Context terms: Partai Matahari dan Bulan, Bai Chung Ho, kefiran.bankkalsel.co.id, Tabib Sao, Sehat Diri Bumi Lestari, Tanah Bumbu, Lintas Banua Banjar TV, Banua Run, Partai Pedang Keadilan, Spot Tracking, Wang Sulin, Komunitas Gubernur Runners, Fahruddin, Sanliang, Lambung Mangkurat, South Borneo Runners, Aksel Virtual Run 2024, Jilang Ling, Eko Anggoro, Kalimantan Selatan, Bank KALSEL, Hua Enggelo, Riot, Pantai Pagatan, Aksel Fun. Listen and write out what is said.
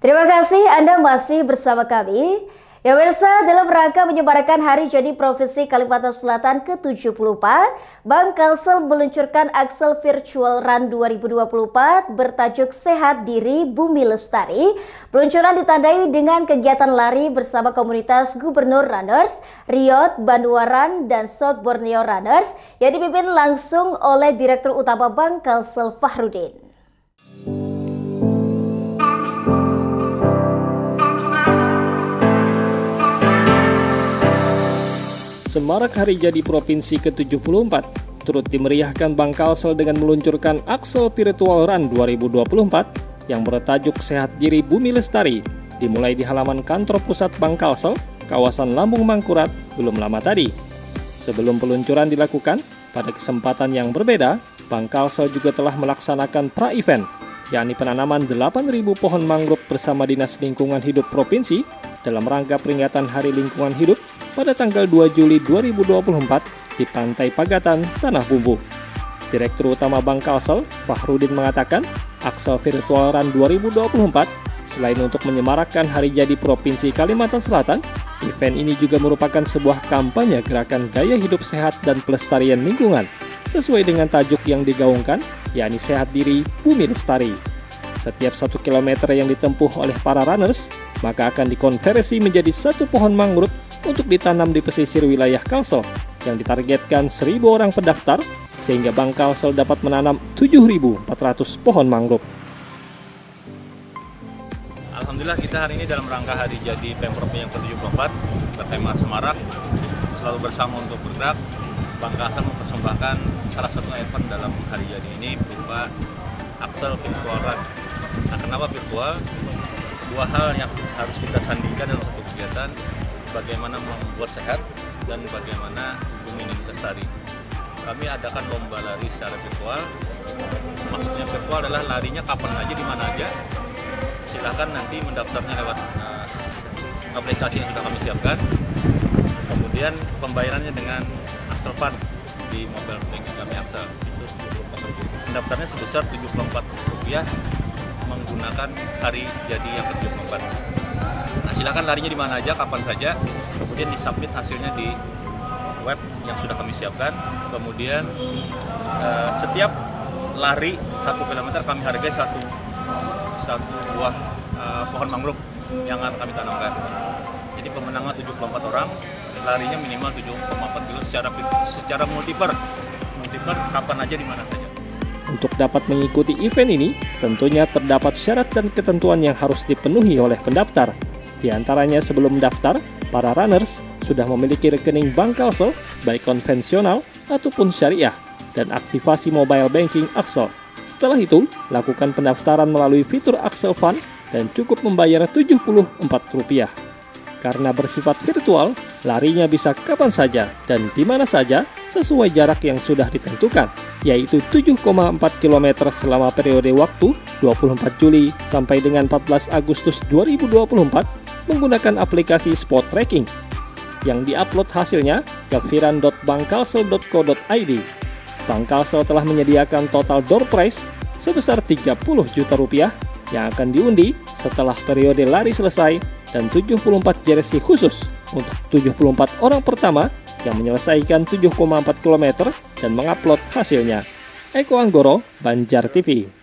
Terima kasih Anda masih bersama kami. Ya pemirsa, dalam rangka menyemarakan Hari Jadi Provinsi Kalimantan Selatan ke-74, Bank Kalsel meluncurkan Aksel Virtual Run 2024 bertajuk Sehat Diri Bumi Lestari. Peluncuran ditandai dengan kegiatan lari bersama Komunitas Gubernur Runners, Riot, Banua Run, dan South Borneo Runners yang dipimpin langsung oleh Direktur Utama Bank Kalsel Fahruddin. Semarak Hari Jadi Provinsi ke-74 turut dimeriahkan Bank Kalsel dengan meluncurkan Aksel Virtual Run 2024 yang bertajuk Sehat Diri Bumi Lestari, dimulai di halaman kantor pusat Bank Kalsel, kawasan Lambung Mangkurat, belum lama tadi. Sebelum peluncuran dilakukan, pada kesempatan yang berbeda, Bank Kalsel juga telah melaksanakan pra-event, yakni penanaman 8.000 pohon mangrove bersama Dinas Lingkungan Hidup Provinsi dalam rangka peringatan Hari Lingkungan Hidup pada tanggal 2 Juli 2024 di Pantai Pagatan, Tanah Bumbu. Direktur Utama Bank Kalsel, Fahruddin, mengatakan Aksel Virtual Run 2024 selain untuk menyemarakkan Hari Jadi Provinsi Kalimantan Selatan, event ini juga merupakan sebuah kampanye gerakan gaya hidup sehat dan pelestarian lingkungan sesuai dengan tajuk yang digaungkan, yakni Sehat Diri Bumi Lestari. Setiap 1 kilometer yang ditempuh oleh para runners maka akan dikonversi menjadi 1 pohon mangrove untuk ditanam di pesisir wilayah Kalsel yang ditargetkan 1.000 orang pendaftar, sehingga Bank Kalsel dapat menanam 7.400 pohon mangrove. Alhamdulillah, kita hari ini dalam rangka Hari Jadi Pemprov yang ke-74 bertema semarak selalu bersama untuk bergerak. Bank Kalsel mempersembahkan salah satu event dalam hari jadi ini berupa Aksel Virtual Run. Nah, kenapa virtual? 2 hal yang harus kita sandingkan dalam satu kegiatan, bagaimana membuat sehat dan bagaimana bumi ini lestari. Kami adakan lomba lari secara virtual. Maksudnya virtual adalah larinya kapan aja, di mana aja. Silahkan nanti mendaftarnya lewat aplikasi yang sudah kami siapkan. Kemudian pembayarannya dengan Aksel Fun di mobile banking kami Aksel. Itu pendaftarnya sebesar Rp74.000 menggunakan hari jadi yang ke-74. Nah, silakan larinya di mana aja, kapan saja, kemudian disubmit hasilnya di web yang sudah kami siapkan. Kemudian setiap lari 1 kilometer kami hargai satu buah pohon mangrove yang akan kami tanamkan. Jadi pemenangnya 74 orang, larinya minimal 7,4 kilo secara multiple kapan aja di mana saja. Untuk dapat mengikuti event ini, tentunya terdapat syarat dan ketentuan yang harus dipenuhi oleh pendaftar. Di antaranya, sebelum mendaftar, para runners sudah memiliki rekening Bank Kalsel, baik konvensional ataupun syariah, dan aktivasi mobile banking Aksel. Setelah itu, lakukan pendaftaran melalui fitur Aksel Fun dan cukup membayar Rp74. Karena bersifat virtual, larinya bisa kapan saja dan di mana saja sesuai jarak yang sudah ditentukan, yaitu 7,4 km selama periode waktu 24 Juli sampai dengan 14 Agustus 2024 menggunakan aplikasi Spot Tracking yang diupload hasilnya kefiran.bankkalsel.co.id. Bank Kalsel telah menyediakan total door prize sebesar Rp30 juta yang akan diundi setelah periode lari selesai, dan 74 jersey khusus untuk 74 orang pertama yang menyelesaikan 7,4 km dan mengupload hasilnya. Eko Anggoro, Banjar TV.